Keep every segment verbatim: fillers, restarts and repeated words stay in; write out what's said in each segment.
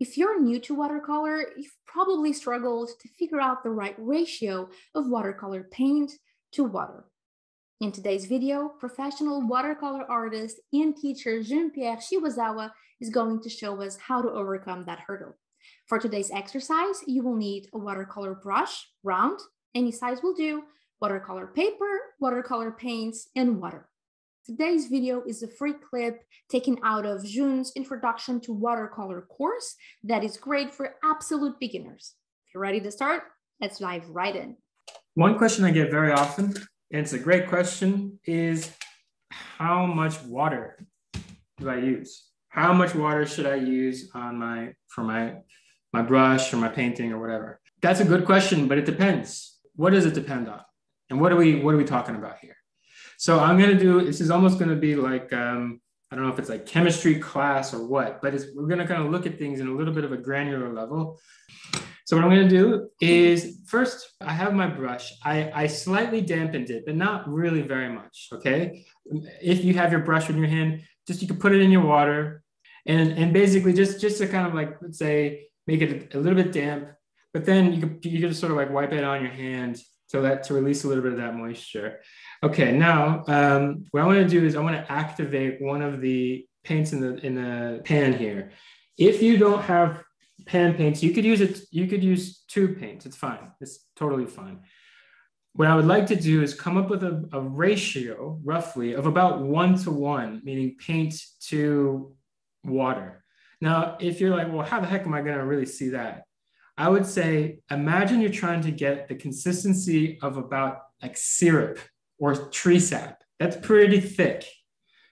If you're new to watercolor, you've probably struggled to figure out the right ratio of watercolor paint to water. In today's video, professional watercolor artist and teacher Jun-Pierre Shiozawa is going to show us how to overcome that hurdle. For today's exercise, you will need a watercolor brush, round, any size will do, watercolor paper, watercolor paints, and water. Today's video is a free clip taken out of Jun's Introduction to Watercolor course that is great for absolute beginners. If you're ready to start, let's dive right in. One question I get very often, and it's a great question, is how much water do I use? How much water should I use on my, for my, my brush or my painting or whatever? That's a good question, but it depends. What does it depend on? And what are we, what are we talking about here? So I'm going to do, this is almost going to be like, um, I don't know if it's like chemistry class or what, but it's, we're going to kind of look at things in a little bit of a granular level. So what I'm going to do is first, I have my brush. I, I slightly dampened it, but not really very much. Okay. If you have your brush in your hand, just, you can put it in your water and, and basically just, just to kind of like, let's say, make it a little bit damp, but then you can, you can just sort of like wipe it on your hand so that to release a little bit of that moisture. Okay, now um, what I want to do is I want to activate one of the paints in the in the pan here. If you don't have pan paints, you could use it. You could use tube paints. It's fine. It's totally fine. What I would like to do is come up with a, a ratio, roughly, of about one to one, meaning paint to water. Now, if you're like, well, how the heck am I going to really see that? I would say, imagine you're trying to get the consistency of about like syrup or tree sap. That's pretty thick.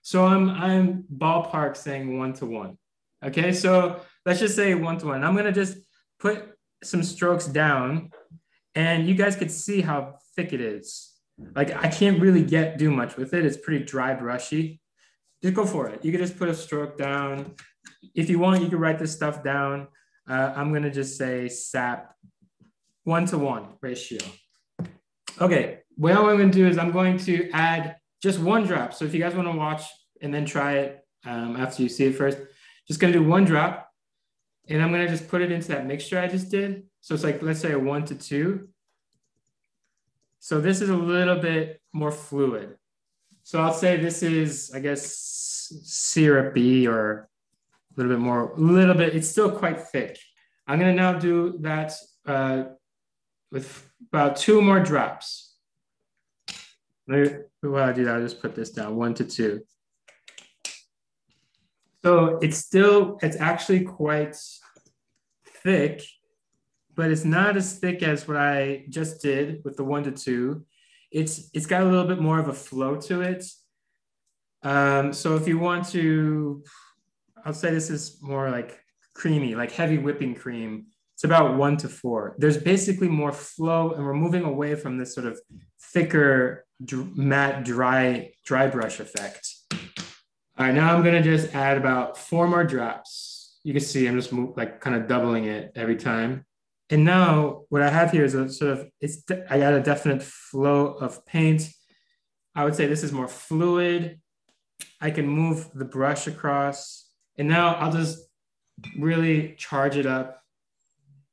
So I'm, I'm ballpark saying one to one. Okay, so let's just say one to one. I'm gonna just put some strokes down and you guys could see how thick it is. Like I can't really get do much with it. It's pretty dry brushy. Just go for it. You can just put a stroke down. If you want, you can write this stuff down. Uh, I'm gonna just say sap one-to-one ratio. Okay, well, what I'm gonna do is I'm going to add just one drop. So if you guys wanna watch and then try it um, after you see it first, just gonna do one drop and I'm gonna just put it into that mixture I just did. So it's like, let's say a one to two. So this is a little bit more fluid. So I'll say this is, I guess, syrupy or a little bit more, a little bit, it's still quite thick. I'm gonna now do that uh, with about two more drops. Maybe while I do that, I'll just put this down, one to two. So it's still, it's actually quite thick, but it's not as thick as what I just did with the one to two. It's, it's got a little bit more of a flow to it. Um, so if you want to, I'll say this is more like creamy, like heavy whipping cream. It's about one to four. There's basically more flow and we're moving away from this sort of thicker, dr- matte, dry, dry brush effect. All right, now I'm gonna just add about four more drops. You can see I'm just move, like kind of doubling it every time. And now what I have here is a sort of, it's, I got a definite flow of paint. I would say this is more fluid. I can move the brush across. And now I'll just really charge it up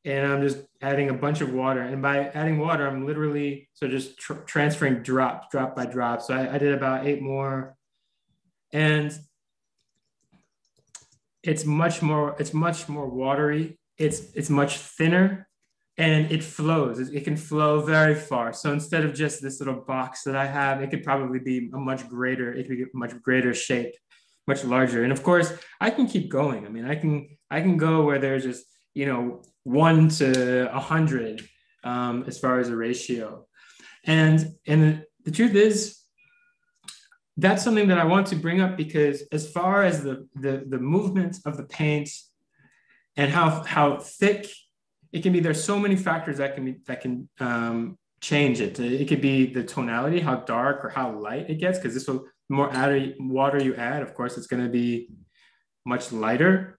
and I'm just adding a bunch of water. And by adding water, I'm literally, so just tr transferring drop, drop by drop. So I, I did about eight more and it's much more, it's much more watery. It's, it's much thinner and it flows. It, it can flow very far. So instead of just this little box that I have, it could probably be a much greater, it could be a much greater shape. Much larger. And of course I can keep going. I mean, I can, I can go where there's just, you know, one to a hundred um, as far as a ratio. And, and the, the truth is that's something that I want to bring up because as far as the, the, the movement of the paint and how, how thick it can be, there's so many factors that can be, that can um, change it. It could be the tonality, how dark or how light it gets, because this will, the more water you add, of course, it's going to be much lighter.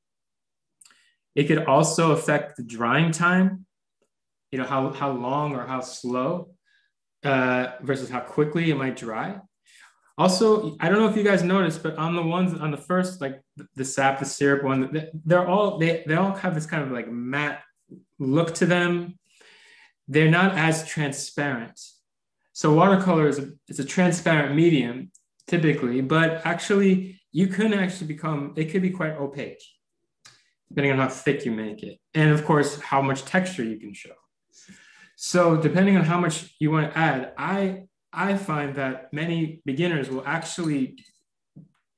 It could also affect the drying time, you know, how, how long or how slow uh, versus how quickly it might dry. Also, I don't know if you guys noticed, but on the ones on the first, like the, the sap, the syrup one, they're all, they, they all have this kind of like matte look to them. They're not as transparent. So watercolor is a, it's a transparent medium typically, but actually you can actually become, it could be quite opaque depending on how thick you make it. And of course, how much texture you can show. So depending on how much you want to add, I, I find that many beginners will actually,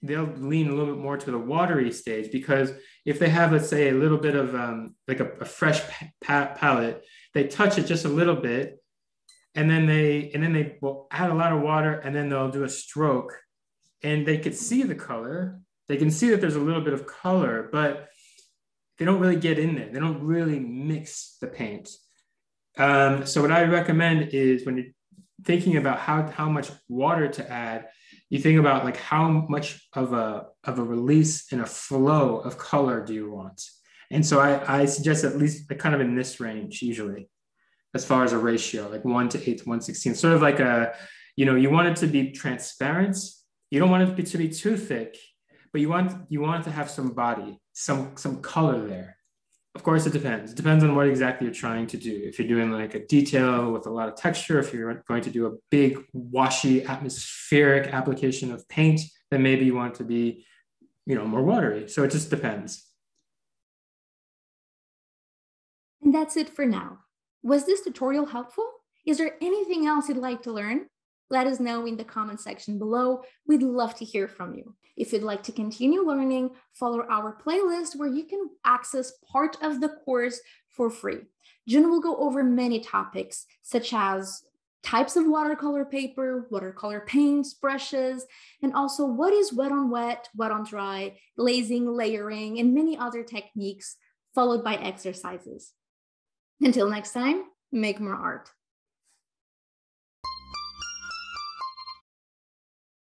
they'll lean a little bit more to the watery stage, because if they have, let's say, a little bit of um, like a, a fresh pa palette, they touch it just a little bit, and then they and then they will add a lot of water, and then they'll do a stroke, and they could see the color. They can see that there's a little bit of color, but they don't really get in there. They don't really mix the paint. Um, so what I recommend is when you're thinking about how, how much water to add, you think about like how much of a, of a release and a flow of color do you want? And so I, I suggest at least like kind of in this range usually, as far as a ratio, like one to eight to one sixteen, sort of like a, you know, you want it to be transparent. You don't want it to be, to be too thick, but you want, you want it to have some body, some, some color there. Of course, it depends. It depends on what exactly you're trying to do. If you're doing like a detail with a lot of texture, if you're going to do a big washy atmospheric application of paint, then maybe you want it to be, you know, more watery. So it just depends. And that's it for now. Was this tutorial helpful? Is there anything else you'd like to learn? Let us know in the comment section below. We'd love to hear from you. If you'd like to continue learning, follow our playlist where you can access part of the course for free. Jun will go over many topics such as types of watercolor paper, watercolor paints, brushes, and also what is wet on wet, wet on dry, glazing, layering, and many other techniques, followed by exercises. Until next time, make more art.